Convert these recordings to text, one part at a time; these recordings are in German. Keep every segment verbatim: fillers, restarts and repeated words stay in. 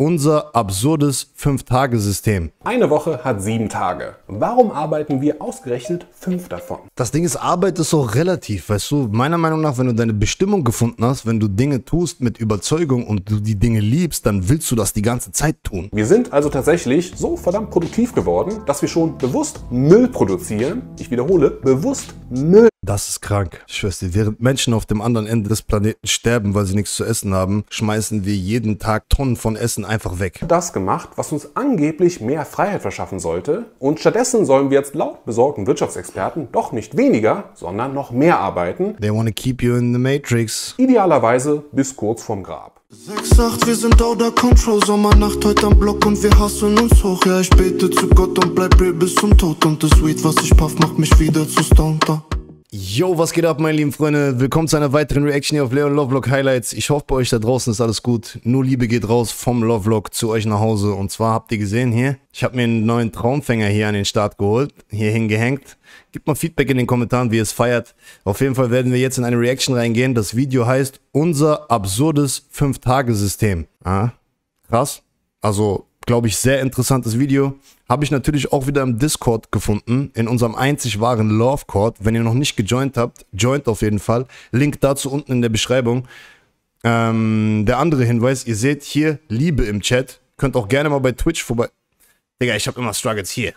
Unser absurdes Fünf-Tage-System. Eine Woche hat sieben Tage. Warum arbeiten wir ausgerechnet fünf davon? Das Ding ist, Arbeit ist auch relativ, weißt du? Meiner Meinung nach, wenn du deine Bestimmung gefunden hast, wenn du Dinge tust mit Überzeugung und du die Dinge liebst, dann willst du das die ganze Zeit tun. Wir sind also tatsächlich so verdammt produktiv geworden, dass wir schon bewusst Müll produzieren. Ich wiederhole, bewusst Müll. Das ist krank. Ich schwör's dir, während Menschen auf dem anderen Ende des Planeten sterben, weil sie nichts zu essen haben, schmeißen wir jeden Tag Tonnen von Essen einfach weg. Das gemacht, was uns angeblich mehr Freiheit verschaffen sollte. Und stattdessen sollen wir jetzt laut besorgten Wirtschaftsexperten doch nicht weniger, sondern noch mehr arbeiten. They wanna keep you in the Matrix. Idealerweise bis kurz vorm Grab. sechs acht, wir sind out control, Sommernacht heute am Block und wir hassen uns hoch. Ja, ich bete zu Gott und bleib real bis zum Tod. Und das Weed, was ich puff, macht mich wieder zu Stonter. Yo, was geht ab, meine lieben Freunde? Willkommen zu einer weiteren Reaction hier auf Leon Lovelock Highlights. Ich hoffe, bei euch da draußen ist alles gut. Nur Liebe geht raus vom Lovelock zu euch nach Hause. Und zwar habt ihr gesehen hier, ich habe mir einen neuen Traumfänger hier an den Start geholt, hier hingehängt. Gebt mal Feedback in den Kommentaren, wie ihr es feiert. Auf jeden Fall werden wir jetzt in eine Reaction reingehen. Das Video heißt, unser absurdes Fünf-Tage-System. Ah, krass. Also, glaube ich, sehr interessantes Video. Habe ich natürlich auch wieder im Discord gefunden, in unserem einzig wahren Lovecord. Wenn ihr noch nicht gejoint habt, joint auf jeden Fall. Link dazu unten in der Beschreibung. Ähm, der andere Hinweis, ihr seht hier Liebe im Chat. Könnt auch gerne mal bei Twitch vorbei... Digga, ich habe immer Struggles hier.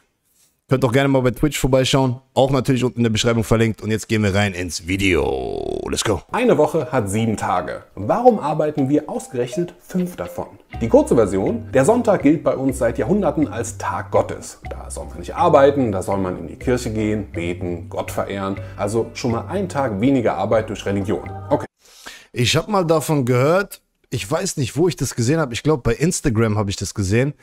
Könnt auch gerne mal bei Twitch vorbeischauen. Auch natürlich unten in der Beschreibung verlinkt. Und jetzt gehen wir rein ins Video. Let's go. Eine Woche hat sieben Tage. Warum arbeiten wir ausgerechnet fünf davon? Die kurze Version, der Sonntag gilt bei uns seit Jahrhunderten als Tag Gottes. Da soll man nicht arbeiten, da soll man in die Kirche gehen, beten, Gott verehren. Also schon mal einen Tag weniger Arbeit durch Religion. Okay. Ich habe mal davon gehört, ich weiß nicht, wo ich das gesehen habe. Ich glaube, bei Instagram habe ich das gesehen.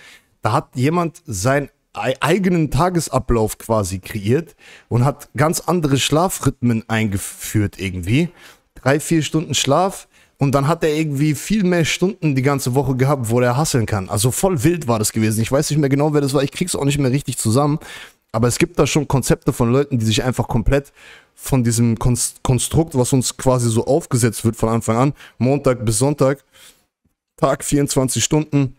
Da hat jemand sein eigenen Tagesablauf quasi kreiert und hat ganz andere Schlafrhythmen eingeführt irgendwie. Drei, vier Stunden Schlaf und dann hat er irgendwie viel mehr Stunden die ganze Woche gehabt, wo er hasseln kann. Also voll wild war das gewesen. Ich weiß nicht mehr genau, wer das war. Ich krieg's auch nicht mehr richtig zusammen. Aber es gibt da schon Konzepte von Leuten, die sich einfach komplett von diesem Konstrukt, was uns quasi so aufgesetzt wird von Anfang an, Montag bis Sonntag, Tag vierundzwanzig Stunden,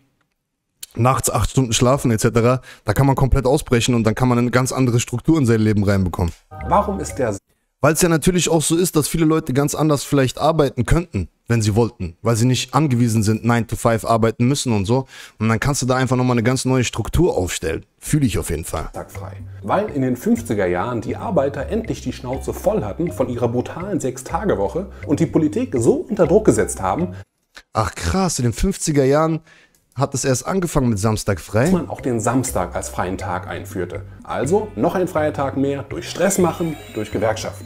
nachts acht Stunden schlafen et cetera. Da kann man komplett ausbrechen und dann kann man eine ganz andere Struktur in sein Leben reinbekommen. Warum ist der... Weil es ja natürlich auch so ist, dass viele Leute ganz anders vielleicht arbeiten könnten, wenn sie wollten. Weil sie nicht angewiesen sind, nine to five arbeiten müssen und so. Und dann kannst du da einfach nochmal eine ganz neue Struktur aufstellen. Fühle ich auf jeden Fall. Tagfrei. Weil in den fünfziger Jahren die Arbeiter endlich die Schnauze voll hatten von ihrer brutalen Sechs-Tage-Woche und die Politik so unter Druck gesetzt haben. Ach krass, in den fünfziger Jahren... hat es erst angefangen mit Samstag frei? Dass man auch den Samstag als freien Tag einführte. Also noch ein freier Tag mehr durch Stress machen, durch Gewerkschaften.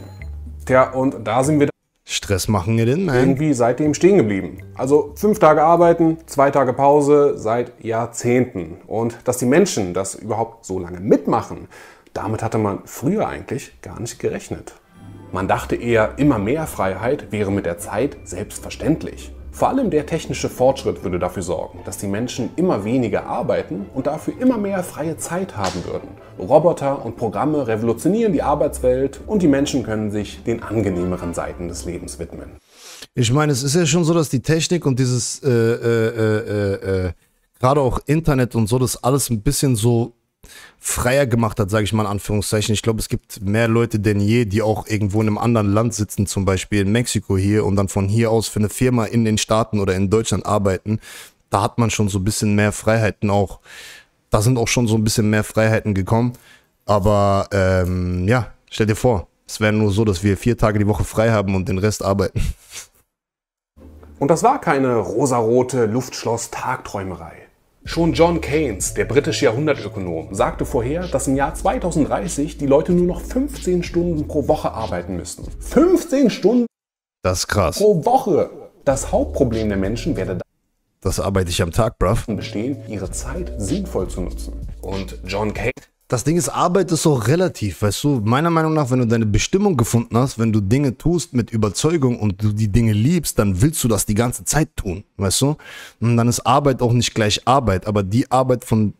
Tja, und da sind wir Stress machen wir denn, man? Irgendwie seitdem stehen geblieben. Also fünf Tage arbeiten, zwei Tage Pause seit Jahrzehnten. Und dass die Menschen das überhaupt so lange mitmachen, damit hatte man früher eigentlich gar nicht gerechnet. Man dachte eher, immer mehr Freiheit wäre mit der Zeit selbstverständlich. Vor allem der technische Fortschritt würde dafür sorgen, dass die Menschen immer weniger arbeiten und dafür immer mehr freie Zeit haben würden. Roboter und Programme revolutionieren die Arbeitswelt und die Menschen können sich den angenehmeren Seiten des Lebens widmen. Ich meine, es ist ja schon so, dass die Technik und dieses, äh, äh, äh, äh, gerade auch Internet und so, das alles ein bisschen so freier gemacht hat, sage ich mal in Anführungszeichen. Ich glaube, es gibt mehr Leute denn je, die auch irgendwo in einem anderen Land sitzen, zum Beispiel in Mexiko hier und dann von hier aus für eine Firma in den Staaten oder in Deutschland arbeiten. Da hat man schon so ein bisschen mehr Freiheiten auch. Da sind auch schon so ein bisschen mehr Freiheiten gekommen. Aber ähm, ja, stell dir vor, es wäre nur so, dass wir vier Tage die Woche frei haben und den Rest arbeiten. Und das war keine rosarote Luftschloss-Tagträumerei. Schon John Keynes, der britische Jahrhundertökonom, sagte vorher, dass im Jahr zweitausenddreißig die Leute nur noch fünfzehn Stunden pro Woche arbeiten müssten. fünfzehn Stunden, das ist krass, pro Woche! Das Hauptproblem der Menschen werde das arbeite ich am Tag, bruv. Bestehen, ihre Zeit sinnvoll zu nutzen. Und John Keynes... Das Ding ist, Arbeit ist auch relativ, weißt du, meiner Meinung nach, wenn du deine Bestimmung gefunden hast, wenn du Dinge tust mit Überzeugung und du die Dinge liebst, dann willst du das die ganze Zeit tun, weißt du, und dann ist Arbeit auch nicht gleich Arbeit, aber die Arbeit, von,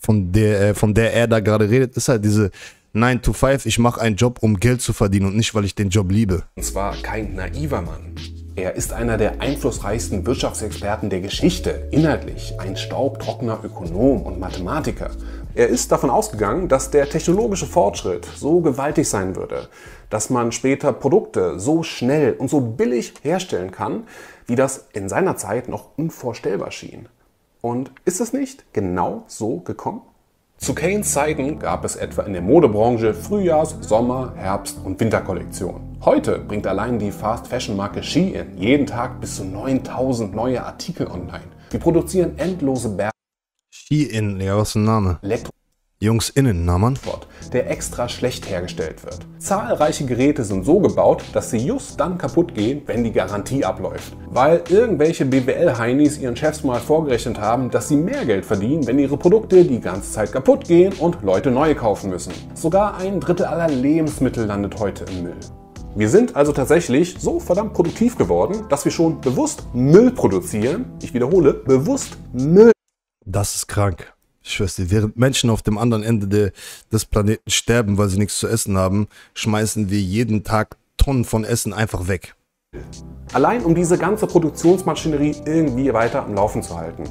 von, der, von der er da gerade redet, ist halt diese nine to five, ich mache einen Job, um Geld zu verdienen und nicht, weil ich den Job liebe. Und zwar kein naiver Mann. Er ist einer der einflussreichsten Wirtschaftsexperten der Geschichte, inhaltlich ein staubtrockener Ökonom und Mathematiker. Er ist davon ausgegangen, dass der technologische Fortschritt so gewaltig sein würde, dass man später Produkte so schnell und so billig herstellen kann, wie das in seiner Zeit noch unvorstellbar schien. Und ist es nicht genau so gekommen? Zu Keynes Zeiten gab es etwa in der Modebranche Frühjahrs-, Sommer-, Herbst- und Winterkollektionen. Heute bringt allein die Fast-Fashion-Marke Shein jeden Tag bis zu neuntausend neue Artikel online. Sie produzieren endlose Berge. Shein, ja, was für ein Name. Elektro Jungs innen, na Mann. Der extra schlecht hergestellt wird. Zahlreiche Geräte sind so gebaut, dass sie just dann kaputt gehen, wenn die Garantie abläuft. Weil irgendwelche B W L-Heinis ihren Chefs mal vorgerechnet haben, dass sie mehr Geld verdienen, wenn ihre Produkte die ganze Zeit kaputt gehen und Leute neue kaufen müssen. Sogar ein Drittel aller Lebensmittel landet heute im Müll. Wir sind also tatsächlich so verdammt produktiv geworden, dass wir schon bewusst Müll produzieren. Ich wiederhole, bewusst Müll. Das ist krank. Ich schwör's dir, während Menschen auf dem anderen Ende de, des Planeten sterben, weil sie nichts zu essen haben, schmeißen wir jeden Tag Tonnen von Essen einfach weg. Allein um diese ganze Produktionsmaschinerie irgendwie weiter am Laufen zu halten.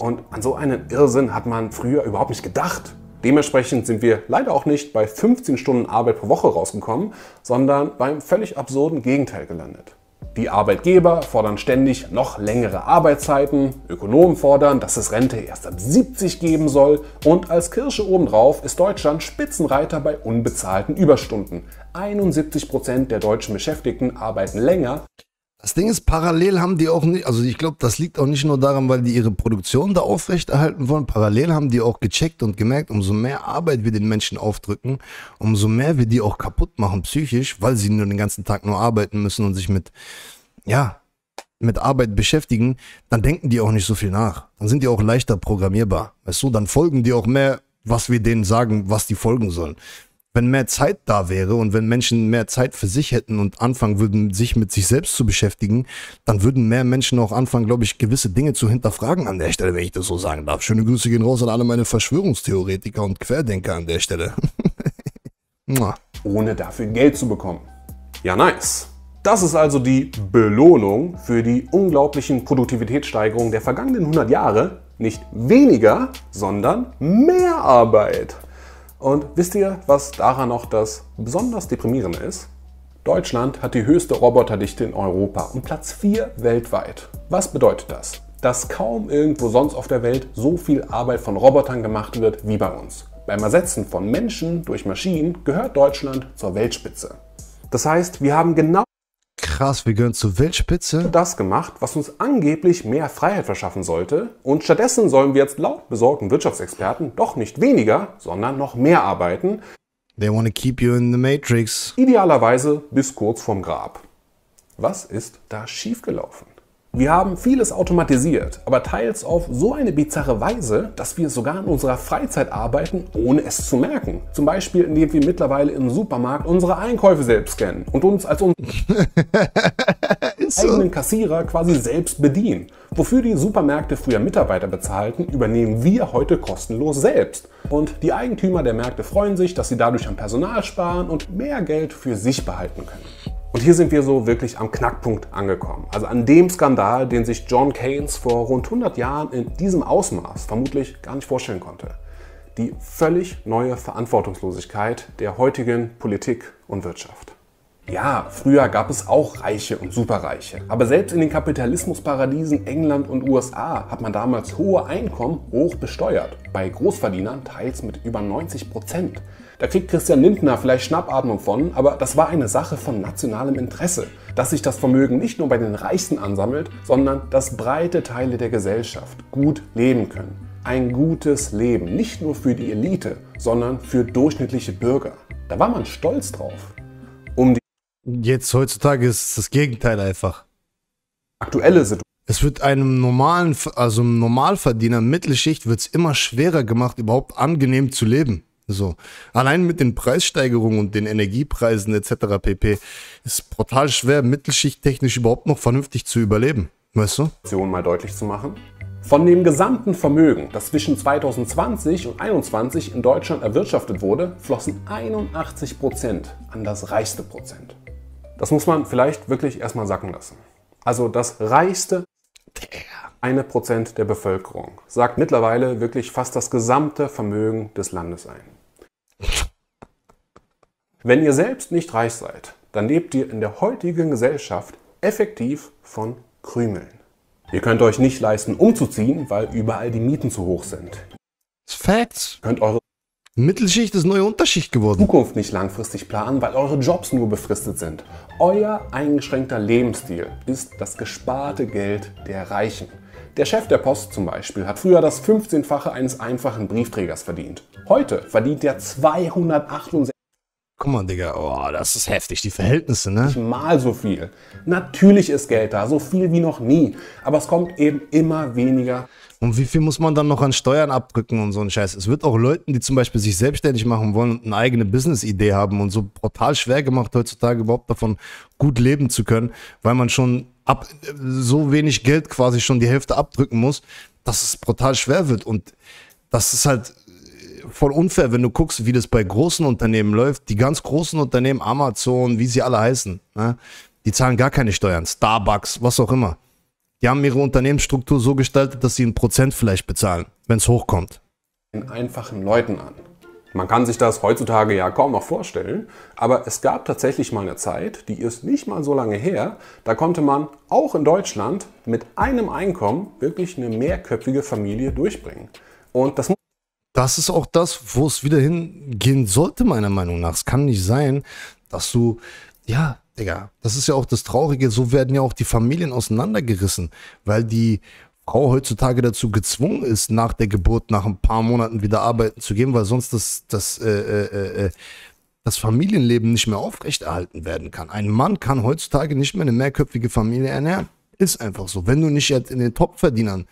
Und an so einen Irrsinn hat man früher überhaupt nicht gedacht. Dementsprechend sind wir leider auch nicht bei fünfzehn Stunden Arbeit pro Woche rausgekommen, sondern beim völlig absurden Gegenteil gelandet. Die Arbeitgeber fordern ständig noch längere Arbeitszeiten, Ökonomen fordern, dass es Rente erst ab siebzig geben soll und als Kirsche obendrauf ist Deutschland Spitzenreiter bei unbezahlten Überstunden. einundsiebzig Prozent der deutschen Beschäftigten arbeiten länger. Das Ding ist, parallel haben die auch nicht, also ich glaube, das liegt auch nicht nur daran, weil die ihre Produktion da aufrechterhalten wollen, parallel haben die auch gecheckt und gemerkt, umso mehr Arbeit wir den Menschen aufdrücken, umso mehr wir die auch kaputt machen psychisch, weil sie nur den ganzen Tag nur arbeiten müssen und sich mit, ja, mit Arbeit beschäftigen, dann denken die auch nicht so viel nach. Dann sind die auch leichter programmierbar, weißt du, dann folgen die auch mehr, was wir denen sagen, was die folgen sollen. Wenn mehr Zeit da wäre und wenn Menschen mehr Zeit für sich hätten und anfangen würden, sich mit sich selbst zu beschäftigen, dann würden mehr Menschen auch anfangen, glaube ich, gewisse Dinge zu hinterfragen an der Stelle, wenn ich das so sagen darf. Schöne Grüße gehen raus an alle meine Verschwörungstheoretiker und Querdenker an der Stelle. Ohne dafür Geld zu bekommen. Ja, nice. Das ist also die Belohnung für die unglaublichen Produktivitätssteigerungen der vergangenen hundert Jahre. Nicht weniger, sondern mehr Arbeit. Und wisst ihr, was daran noch das besonders Deprimierende ist? Deutschland hat die höchste Roboterdichte in Europa und Platz vier weltweit. Was bedeutet das? Dass kaum irgendwo sonst auf der Welt so viel Arbeit von Robotern gemacht wird wie bei uns. Beim Ersetzen von Menschen durch Maschinen gehört Deutschland zur Weltspitze. Das heißt, wir haben genau Krass, wir gehören zur Weltspitze. Das gemacht, was uns angeblich mehr Freiheit verschaffen sollte. Und stattdessen sollen wir jetzt laut besorgten Wirtschaftsexperten doch nicht weniger, sondern noch mehr arbeiten. They want to keep you in the matrix. Idealerweise bis kurz vorm Grab. Was ist da schiefgelaufen? Wir haben vieles automatisiert, aber teils auf so eine bizarre Weise, dass wir sogar in unserer Freizeit arbeiten, ohne es zu merken. Zum Beispiel, indem wir mittlerweile im Supermarkt unsere Einkäufe selbst scannen und uns als unseren eigenen Kassierer quasi selbst bedienen. Wofür die Supermärkte früher Mitarbeiter bezahlten, übernehmen wir heute kostenlos selbst. Und die Eigentümer der Märkte freuen sich, dass sie dadurch am Personal sparen und mehr Geld für sich behalten können. Und hier sind wir so wirklich am Knackpunkt angekommen. Also an dem Skandal, den sich John Keynes vor rund hundert Jahren in diesem Ausmaß vermutlich gar nicht vorstellen konnte. Die völlig neue Verantwortungslosigkeit der heutigen Politik und Wirtschaft. Ja, früher gab es auch Reiche und Superreiche. Aber selbst in den Kapitalismusparadiesen England und U S A hat man damals hohe Einkommen hoch besteuert. Bei Großverdienern teils mit über neunzig Prozent. Da kriegt Christian Lindner vielleicht Schnappatmung von, aber das war eine Sache von nationalem Interesse, dass sich das Vermögen nicht nur bei den Reichsten ansammelt, sondern dass breite Teile der Gesellschaft gut leben können. Ein gutes Leben, nicht nur für die Elite, sondern für durchschnittliche Bürger. Da war man stolz drauf. Um die Jetzt heutzutage ist es das Gegenteil einfach. Aktuelle Situation. Es wird einem normalen, also einem Normalverdiener, Mittelschicht, wird es immer schwerer gemacht, überhaupt angenehm zu leben. So, allein mit den Preissteigerungen und den Energiepreisen et cetera pp. ist brutal schwer, mittelschichttechnisch überhaupt noch vernünftig zu überleben. Weißt du? Mal deutlich zu machen. Von dem gesamten Vermögen, das zwischen zweitausendzwanzig und zweitausendeinundzwanzig in Deutschland erwirtschaftet wurde, flossen einundachtzig Prozent an das reichste Prozent. Das muss man vielleicht wirklich erstmal sacken lassen. Also das reichste ein Prozent der Bevölkerung sagt mittlerweile wirklich fast das gesamte Vermögen des Landes ein. Wenn ihr selbst nicht reich seid, dann lebt ihr in der heutigen Gesellschaft effektiv von Krümeln. Ihr könnt euch nicht leisten, umzuziehen, weil überall die Mieten zu hoch sind. Facts. Könnt eure Mittelschicht ist neue Unterschicht geworden. Zukunft nicht langfristig planen, weil eure Jobs nur befristet sind. Euer eingeschränkter Lebensstil ist das gesparte Geld der Reichen. Der Chef der Post zum Beispiel hat früher das fünfzehnfache eines einfachen Briefträgers verdient. Heute verdient er zweihundertachtundsechzig. Guck mal, Digga, oh, das ist heftig, die Verhältnisse, ne? Mal so viel. Natürlich ist Geld da, so viel wie noch nie. Aber es kommt eben immer weniger. Und wie viel muss man dann noch an Steuern abdrücken und so ein Scheiß? Es wird auch Leuten, die zum Beispiel sich selbstständig machen wollen und eine eigene Business-Idee haben und so brutal schwer gemacht, heutzutage überhaupt davon gut leben zu können, weil man schon ab so wenig Geld quasi schon die Hälfte abdrücken muss, dass es brutal schwer wird. Und das ist halt voll unfair, wenn du guckst, wie das bei großen Unternehmen läuft. Die ganz großen Unternehmen, Amazon, wie sie alle heißen, ne? Die zahlen gar keine Steuern. Starbucks, was auch immer. Die haben ihre Unternehmensstruktur so gestaltet, dass sie ein Prozent vielleicht bezahlen, wenn es hochkommt. Den einfachen Leuten an. Man kann sich das heutzutage ja kaum noch vorstellen, aber es gab tatsächlich mal eine Zeit, die ist nicht mal so lange her, da konnte man auch in Deutschland mit einem Einkommen wirklich eine mehrköpfige Familie durchbringen. Und das muss Das ist auch das, wo es wieder hingehen sollte, meiner Meinung nach. Es kann nicht sein, dass du, ja, Digga, das ist ja auch das Traurige, so werden ja auch die Familien auseinandergerissen, weil die Frau heutzutage dazu gezwungen ist, nach der Geburt, nach ein paar Monaten wieder arbeiten zu gehen, weil sonst das, das, äh, äh, äh, das Familienleben nicht mehr aufrechterhalten werden kann. Ein Mann kann heutzutage nicht mehr eine mehrköpfige Familie ernähren. Ist einfach so. Wenn du nicht jetzt in den Topverdienern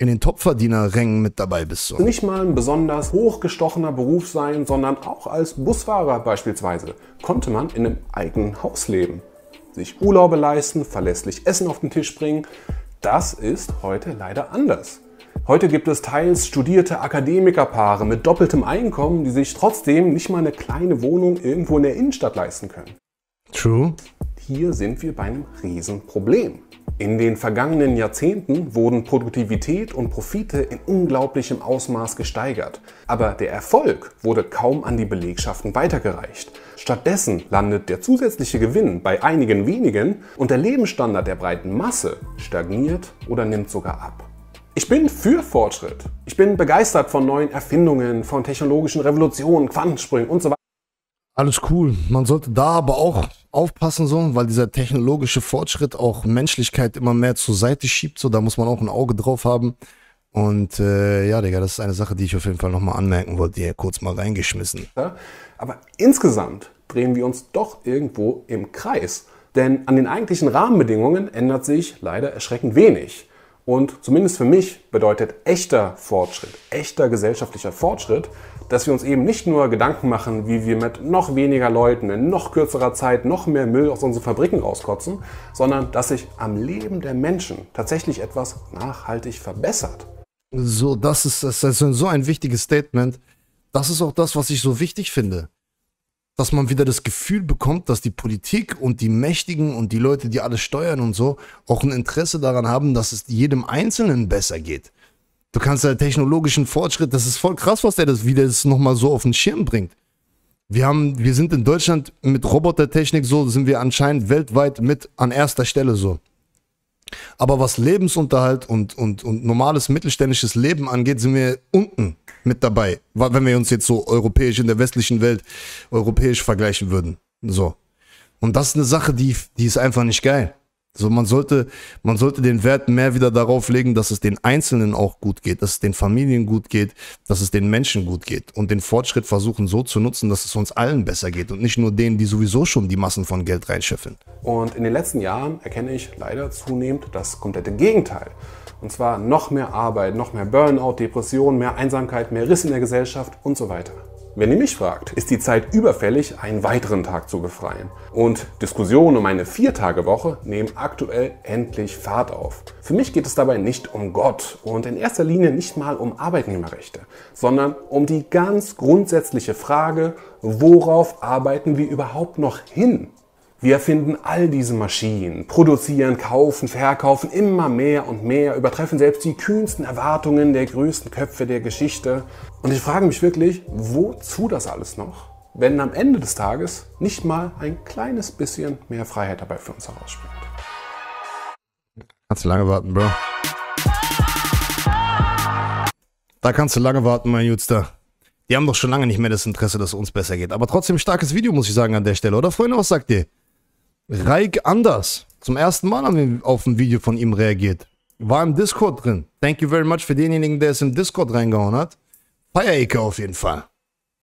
in den Topverdiener-Rängen mit dabei bist. So. Nicht mal ein besonders hochgestochener Beruf sein, sondern auch als Busfahrer beispielsweise konnte man in einem eigenen Haus leben. Sich Urlaube leisten, verlässlich Essen auf den Tisch bringen, das ist heute leider anders. Heute gibt es teils studierte Akademikerpaare mit doppeltem Einkommen, die sich trotzdem nicht mal eine kleine Wohnung irgendwo in der Innenstadt leisten können. True. Hier sind wir bei einem Riesenproblem. In den vergangenen Jahrzehnten wurden Produktivität und Profite in unglaublichem Ausmaß gesteigert. Aber der Erfolg wurde kaum an die Belegschaften weitergereicht. Stattdessen landet der zusätzliche Gewinn bei einigen wenigen und der Lebensstandard der breiten Masse stagniert oder nimmt sogar ab. Ich bin für Fortschritt. Ich bin begeistert von neuen Erfindungen, von technologischen Revolutionen, Quantensprüngen und so weiter. Alles cool. Man sollte da aber auch aufpassen, so, weil dieser technologische Fortschritt auch Menschlichkeit immer mehr zur Seite schiebt. So, da muss man auch ein Auge drauf haben. Und äh, ja, Digga, das ist eine Sache, die ich auf jeden Fall nochmal anmerken wollte, hier kurz mal reingeschmissen. Aber insgesamt drehen wir uns doch irgendwo im Kreis. Denn an den eigentlichen Rahmenbedingungen ändert sich leider erschreckend wenig. Und zumindest für mich bedeutet echter Fortschritt, echter gesellschaftlicher Fortschritt, dass wir uns eben nicht nur Gedanken machen, wie wir mit noch weniger Leuten in noch kürzerer Zeit noch mehr Müll aus unseren Fabriken rauskotzen, sondern dass sich am Leben der Menschen tatsächlich etwas nachhaltig verbessert. So, das ist, das ist so ein wichtiges Statement. Das ist auch das, was ich so wichtig finde. Dass man wieder das Gefühl bekommt, dass die Politik und die Mächtigen und die Leute, die alles steuern und so, auch ein Interesse daran haben, dass es jedem Einzelnen besser geht. Du kannst ja technologischen Fortschritt, das ist voll krass, was der das wieder nochmal so auf den Schirm bringt. Wir haben, wir sind in Deutschland mit Robotertechnik so, sind wir anscheinend weltweit mit an erster Stelle so. Aber was Lebensunterhalt und, und, und normales mittelständisches Leben angeht, sind wir unten mit dabei, wenn wir uns jetzt so europäisch in der westlichen Welt europäisch vergleichen würden. So. Und das ist eine Sache, die, die ist einfach nicht geil. So, man sollte, man sollte den Wert mehr wieder darauf legen, dass es den Einzelnen auch gut geht, dass es den Familien gut geht, dass es den Menschen gut geht und den Fortschritt versuchen so zu nutzen, dass es uns allen besser geht und nicht nur denen, die sowieso schon die Massen von Geld reinscheffeln. Und in den letzten Jahren erkenne ich leider zunehmend das komplette Gegenteil. Und zwar noch mehr Arbeit, noch mehr Burnout, Depression, mehr Einsamkeit, mehr Riss in der Gesellschaft und so weiter. Wenn ihr mich fragt, ist die Zeit überfällig, einen weiteren Tag zu befreien. Und Diskussionen um eine Viertagewoche nehmen aktuell endlich Fahrt auf. Für mich geht es dabei nicht um Gott und in erster Linie nicht mal um Arbeitnehmerrechte, sondern um die ganz grundsätzliche Frage, worauf arbeiten wir überhaupt noch hin? Wir erfinden all diese Maschinen, produzieren, kaufen, verkaufen immer mehr und mehr, übertreffen selbst die kühnsten Erwartungen der größten Köpfe der Geschichte. Und ich frage mich wirklich, wozu das alles noch, wenn am Ende des Tages nicht mal ein kleines bisschen mehr Freiheit dabei für uns herausspringt. Kannst du lange warten, Bro. Da kannst du lange warten, mein Jutster. Die haben doch schon lange nicht mehr das Interesse, dass es uns besser geht. Aber trotzdem starkes Video, muss ich sagen, an der Stelle, oder Freunde? Was sagt ihr? Raik Anders. Zum ersten Mal haben wir auf ein Video von ihm reagiert. War im Discord drin. Thank you very much für denjenigen, der es im Discord reingehauen hat. Feierecke auf jeden Fall.